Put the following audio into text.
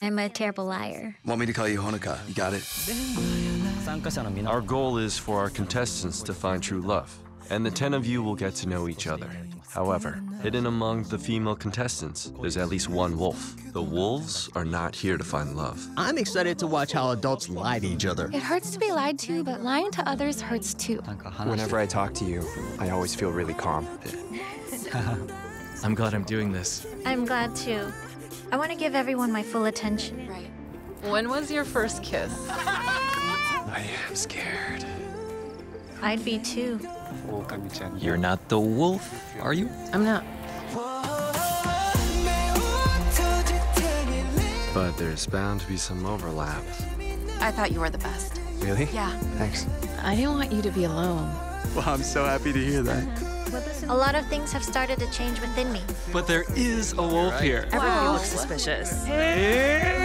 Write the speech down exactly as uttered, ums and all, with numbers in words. I'm a terrible liar. Want me to call you Honoka? You got it? Our goal is for our contestants to find true love, and the ten of you will get to know each other. However, hidden among the female contestants, there's at least one wolf. The wolves are not here to find love. I'm excited to watch how adults lie to each other. It hurts to be lied to, but lying to others hurts too. Whenever I talk to you, I always feel really calm. I'm glad I'm doing this. I'm glad too. I want to give everyone my full attention. Right. When was your first kiss? I am scared. I'd be too. You're not the wolf, are you? I'm not. But there's bound to be some overlap. I thought you were the best. Really? Yeah. Thanks. I didn't want you to be alone. Well, I'm so happy to hear that. A lot of things have started to change within me. But there is a wolf here. Wow. Everyone looks suspicious. Hey.